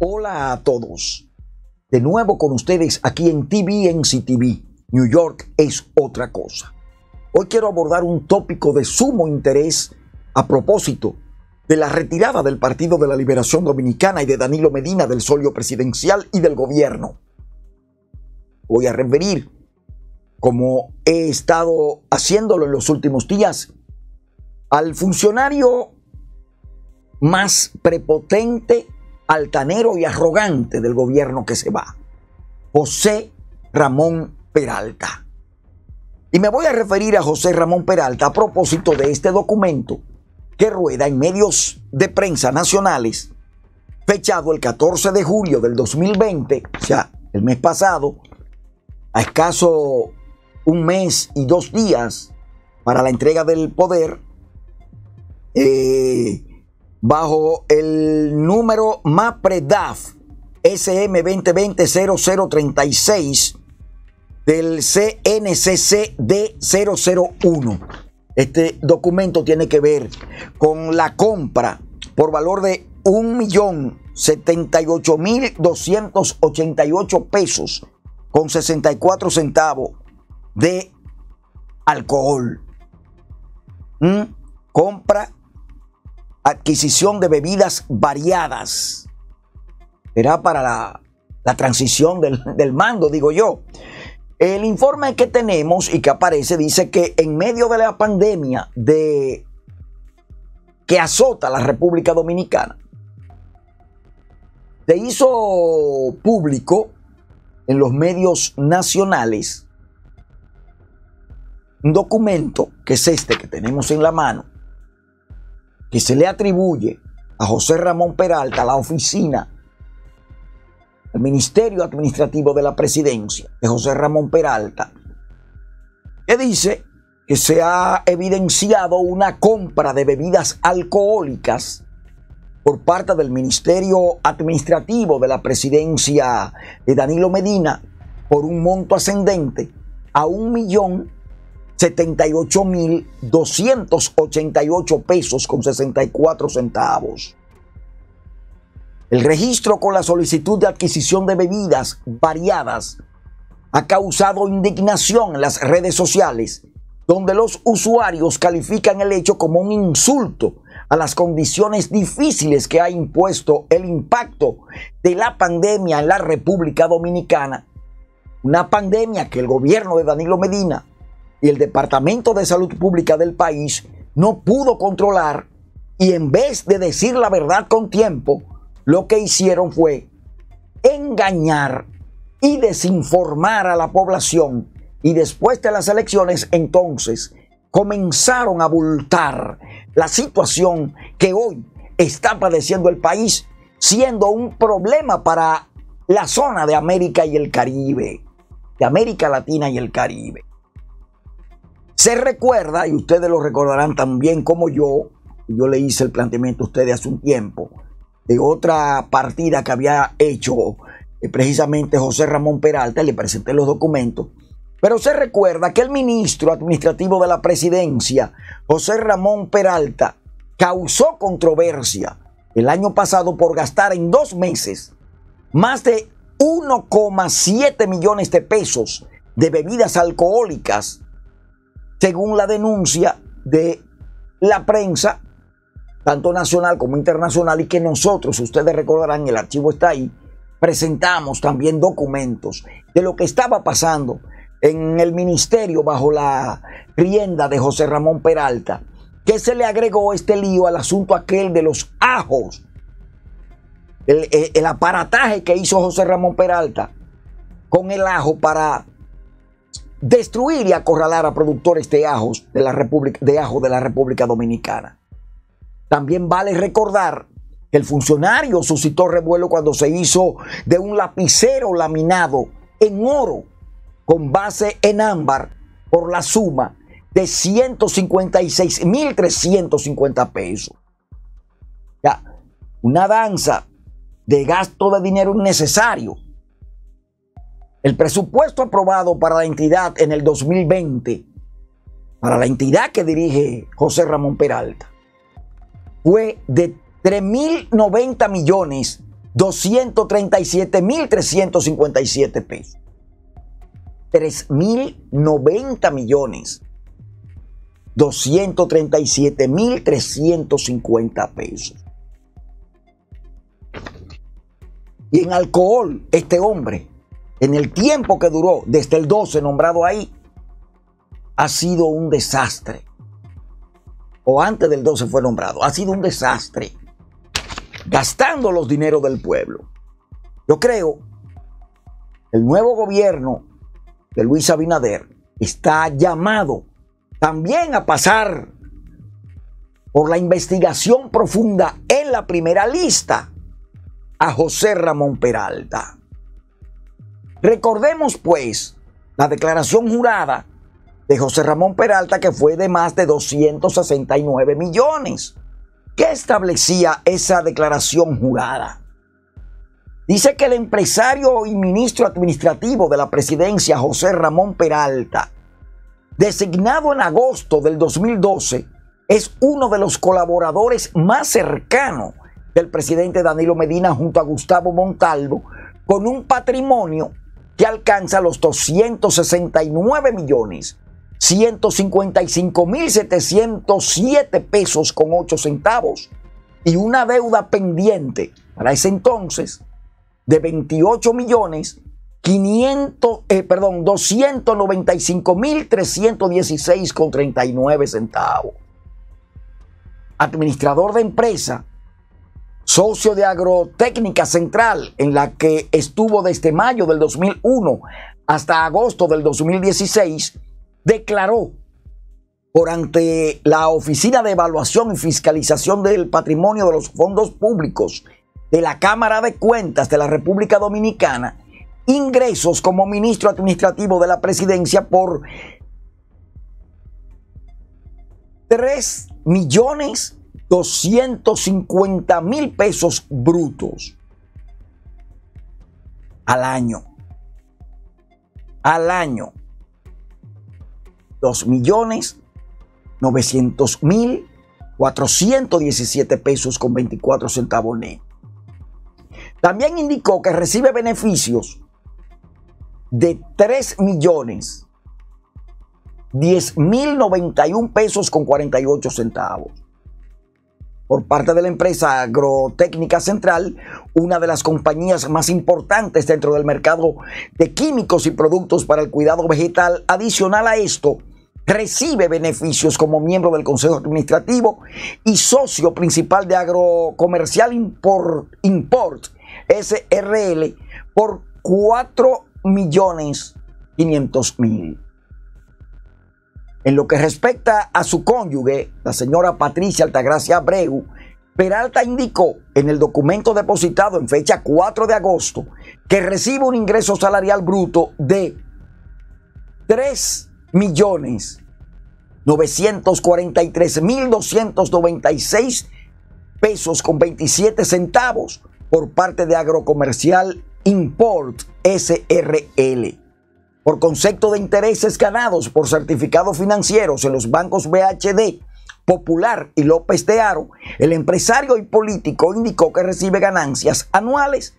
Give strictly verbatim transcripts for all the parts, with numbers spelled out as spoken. Hola a todos. De nuevo con ustedes aquí en T V N C T V. New York es otra cosa. Hoy quiero abordar un tópico de sumo interés a propósito de la retirada del Partido de la Liberación Dominicana y de Danilo Medina del solio presidencial y del gobierno. Voy a referir, como he estado haciéndolo en los últimos días, al funcionario más prepotente, altanero y arrogante del gobierno que se va, José Ramón Peralta. Y me voy a referir a José Ramón Peralta a propósito de este documento que rueda en medios de prensa nacionales, fechado el catorce de julio del dos mil veinte, o sea, el mes pasado, a escaso un mes y dos días para la entrega del poder, eh, bajo el número MAPREDAF S M dos mil veinte guion cero cero tres seis del C N C C D cero cero uno. Este documento tiene que ver con la compra por valor de un millón setenta y ocho mil doscientos ochenta y ocho pesos con sesenta y cuatro centavos de alcohol. ¿Mm? Compra, adquisición de bebidas variadas. Será para la, la transición del, del mando, digo yo. El informe que tenemos y que aparece dice que en medio de la pandemia de, que azota la República Dominicana, se hizo público en los medios nacionales un documento, que es este que tenemos en la mano, que se le atribuye a José Ramón Peralta, a la oficina, al Ministerio Administrativo de la Presidencia de José Ramón Peralta, que dice que se ha evidenciado una compra de bebidas alcohólicas por parte del Ministerio Administrativo de la Presidencia de Danilo Medina por un monto ascendente a un millón setenta y ocho mil doscientos ochenta y ocho pesos con sesenta y cuatro centavos. El registro con la solicitud de adquisición de bebidas variadas ha causado indignación en las redes sociales, donde los usuarios califican el hecho como un insulto a las condiciones difíciles que ha impuesto el impacto de la pandemia en la República Dominicana. Una pandemia que el gobierno de Danilo Medina y el Departamento de Salud Pública del país no pudo controlar, y en vez de decir la verdad con tiempo, lo que hicieron fue engañar y desinformar a la población. Y después de las elecciones, entonces, comenzaron a abultar la situación que hoy está padeciendo el país, siendo un problema para la zona de América y el Caribe, de América Latina y el Caribe. Se recuerda, y ustedes lo recordarán también como yo, yo le hice el planteamiento a ustedes hace un tiempo, de otra partida que había hecho eh, precisamente José Ramón Peralta, le presenté los documentos, pero se recuerda que el ministro administrativo de la presidencia, José Ramón Peralta, causó controversia el año pasado por gastar en dos meses más de uno coma siete millones de pesos de bebidas alcohólicas, según la denuncia de la prensa, tanto nacional como internacional, y que nosotros, ustedes recordarán, el archivo está ahí, presentamos también documentos de lo que estaba pasando en el ministerio bajo la rienda de José Ramón Peralta, que se le agregó este lío al asunto aquel de los ajos, el, el, el aparataje que hizo José Ramón Peralta con el ajo para destruir y acorralar a productores de ajos de la República, de ajo de la República Dominicana. También vale recordar que el funcionario suscitó revuelo cuando se hizo de un lapicero laminado en oro con base en ámbar por la suma de ciento cincuenta y seis mil trescientos cincuenta pesos. Ya, una danza de gasto de dinero innecesario. El presupuesto aprobado para la entidad en el dos mil veinte, para la entidad que dirige José Ramón Peralta, fue de tres mil noventa millones doscientos treinta y siete mil trescientos cincuenta y siete pesos. tres mil noventa millones. doscientos treinta y siete mil trescientos cincuenta pesos. Y en alcohol, este hombre, en el tiempo que duró, desde el doce nombrado ahí, ha sido un desastre. O antes del doce fue nombrado. Ha sido un desastre. Gastando los dineros del pueblo. Yo creo que el nuevo gobierno de Luis Abinader está llamado también a pasar por la investigación profunda en la primera lista a José Ramón Peralta. Recordemos pues la declaración jurada de José Ramón Peralta, que fue de más de doscientos sesenta y nueve millones. ¿Qué establecía esa declaración jurada? Dice que el empresario y ministro administrativo de la presidencia, José Ramón Peralta, designado en agosto del dos mil doce, es uno de los colaboradores más cercanos del presidente Danilo Medina junto a Gustavo Montalvo, con un patrimonio que alcanza los doscientos sesenta y nueve millones. ciento cincuenta y cinco mil setecientos siete pesos con ocho centavos y una deuda pendiente para ese entonces de veintiocho millones quinientos, eh, perdón, doscientos noventa y cinco mil trescientos dieciséis con treinta y nueve centavos. Administrador de empresa, socio de Agrotécnica Central, en la que estuvo desde mayo del dos mil uno hasta agosto del dos mil dieciséis, declaró por ante la Oficina de Evaluación y Fiscalización del Patrimonio de los Fondos Públicos de la Cámara de Cuentas de la República Dominicana ingresos como ministro administrativo de la presidencia por tres millones doscientos cincuenta mil pesos brutos al año. Al año. dos millones novecientos mil cuatrocientos diecisiete pesos con veinticuatro centavos netos. También indicó que recibe beneficios de tres millones diez mil noventa y uno pesos con cuarenta y ocho centavos por parte de la empresa Agrotécnica Central, una de las compañías más importantes dentro del mercado de químicos y productos para el cuidado vegetal. Adicional a esto, recibe beneficios como miembro del Consejo Administrativo y socio principal de Agrocomercial Import, Import S R L por cuatro millones quinientos mil. En lo que respecta a su cónyuge, la señora Patricia Altagracia Abreu, Peralta indicó en el documento depositado en fecha cuatro de agosto que recibe un ingreso salarial bruto de tres millones novecientos cuarenta y tres mil doscientos noventa y seis pesos con veintisiete centavos por parte de Agrocomercial Import S R L por concepto de intereses ganados por certificados financieros en los bancos B H D, Popular y López de Haro. El empresario y político indicó que recibe ganancias anuales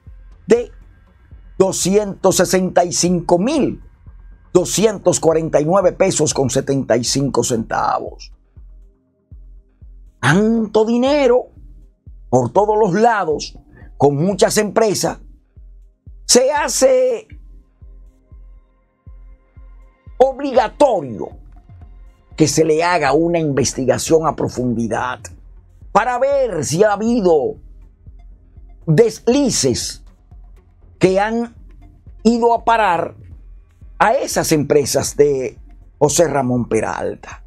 de doscientos sesenta y cinco mil doscientos cuarenta y nueve pesos con setenta y cinco centavos. Tanto dinero por todos los lados, con muchas empresas, se hace obligatorio que se le haga una investigación a profundidad para ver si ha habido deslices que han ido a parar a esas empresas de José Ramón Peralta.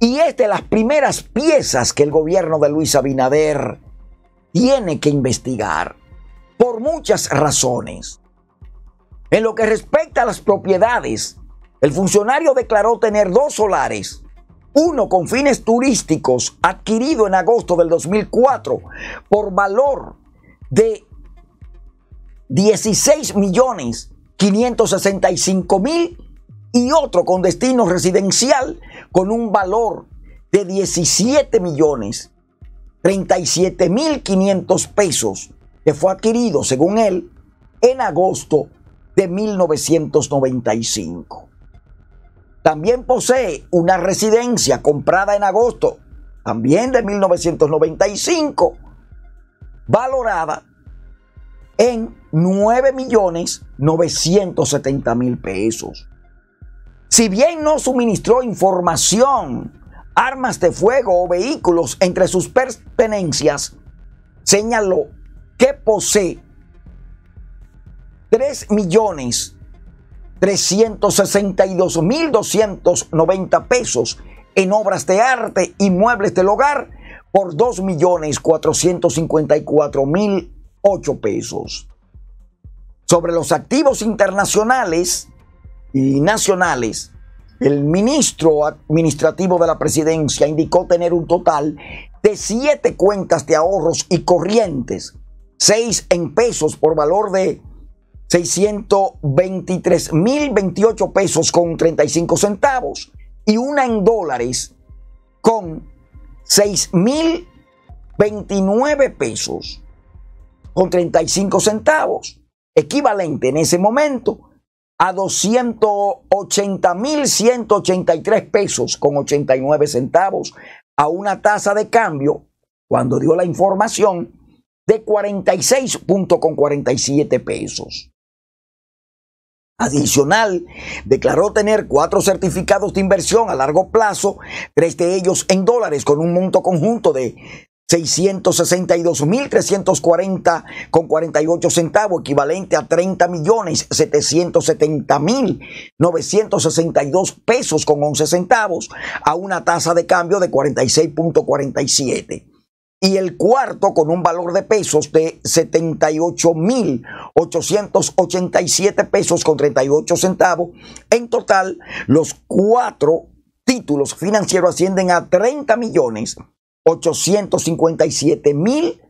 Y es de las primeras piezas que el gobierno de Luis Abinader tiene que investigar por muchas razones. En lo que respecta a las propiedades, el funcionario declaró tener dos solares, uno con fines turísticos adquirido en agosto del dos mil cuatro por valor de dieciséis millones quinientos sesenta y cinco mil y otro con destino residencial con un valor de diecisiete millones treinta y siete mil quinientos pesos que fue adquirido, según él, en agosto de mil novecientos noventa y cinco. También posee una residencia comprada en agosto, también de mil novecientos noventa y cinco, valorada en nueve millones novecientos setenta mil pesos. Si bien no suministró información, armas de fuego o vehículos entre sus pertenencias, señaló que posee tres millones trescientos sesenta y dos mil doscientos noventa pesos en obras de arte y muebles del hogar por dos millones cuatrocientos cincuenta y cuatro mil ocho pesos. Sobre los activos internacionales y nacionales, el ministro administrativo de la presidencia indicó tener un total de siete cuentas de ahorros y corrientes, seis en pesos por valor de seiscientos veintitrés mil veintiocho pesos con treinta y cinco centavos y una en dólares con seis mil veintinueve pesos con treinta y cinco centavos, equivalente en ese momento a doscientos ochenta mil ciento ochenta y tres pesos con ochenta y nueve centavos, a una tasa de cambio, cuando dio la información, de cuarenta y seis con cuarenta y siete pesos. Adicional, declaró tener cuatro certificados de inversión a largo plazo, tres de ellos en dólares, con un monto conjunto de seiscientos sesenta y dos mil trescientos cuarenta con cuarenta y ocho centavos, equivalente a treinta millones setecientos setenta mil novecientos sesenta y dos pesos con once centavos, a una tasa de cambio de cuarenta y seis con cuarenta y siete. Y el cuarto con un valor de pesos de setenta y ocho mil ochocientos ochenta y siete pesos con treinta y ocho centavos. En total, los cuatro títulos financieros ascienden a treinta millones ochocientos cincuenta y siete mil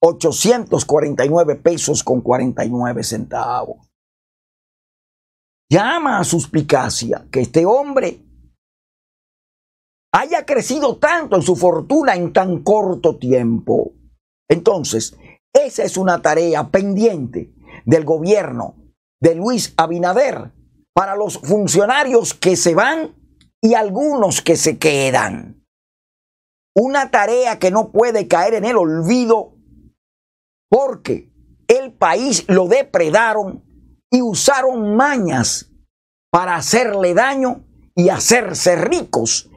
ochocientos cuarenta y nueve pesos con cuarenta y nueve centavos. Llama a suspicacia que este hombre haya crecido tanto en su fortuna en tan corto tiempo. Entonces, esa es una tarea pendiente del gobierno de Luis Abinader para los funcionarios que se van y algunos que se quedan. Una tarea que no puede caer en el olvido porque el país lo depredaron y usaron mañas para hacerle daño y hacerse ricos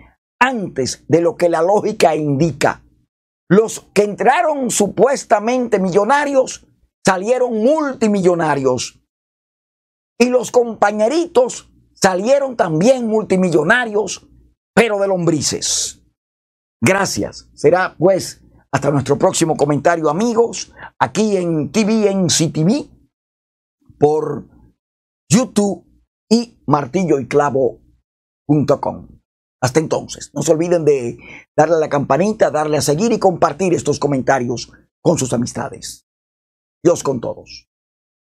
antes de lo que la lógica indica. Los que entraron supuestamente millonarios salieron multimillonarios y los compañeritos salieron también multimillonarios, pero de lombrices. Gracias. Será pues hasta nuestro próximo comentario, amigos, aquí en T V N C, por YouTube y martillo y clavo punto com. Hasta entonces, no se olviden de darle a la campanita, darle a seguir y compartir estos comentarios con sus amistades. Dios con todos.